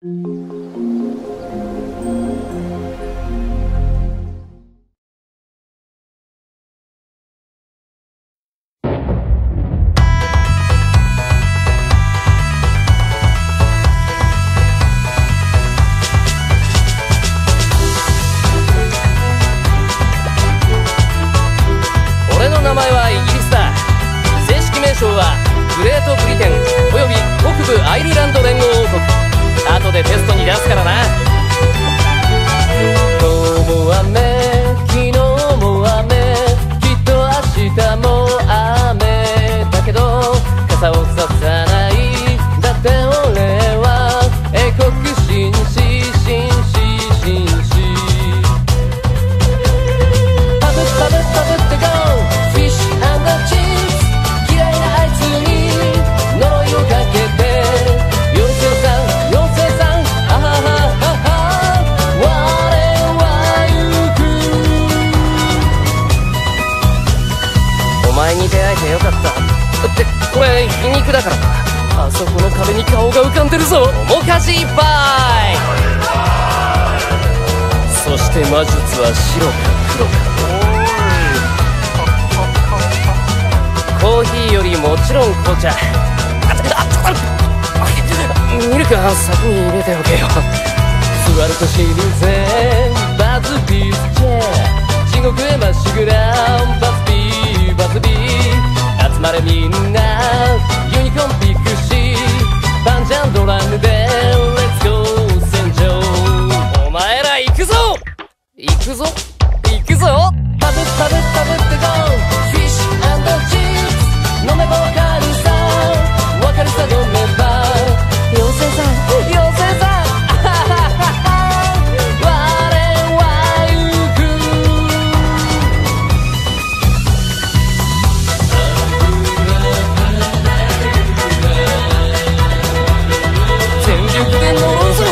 俺の名前はイギリスだ。正式名称はグレートブリテンおよび北部アイルランド連合王国。後でテストに出すからな。今日も雨、昨日も雨、きっと明日も雨だけど傘をささない。だって俺は英国紳士、紳士、紳士。パブパブパブって GO フィッシュ&チップス。嫌いなあいつに呪いをかけてに出会えてよかった。ってこれ皮肉だからな。あそこの壁に顔が浮かんでるぞ。おもかじいっぱい。そして魔術は白か黒か。コーヒーよりもちろん紅茶。ミルクは先に入れておけよ。座るとシリーズバズビーチェ地獄へまっしぐらんバズ集まれみんなユニコーンピクシーバンジャンドラムでレッツゴー戦場。お前ら行くぞ行くぞ行くぞ。パブパブパブって GO フィッシュ&チップス。飲めばわかるさわかるさ飲めば妖精さん妖精さん。全力で乗るぞ。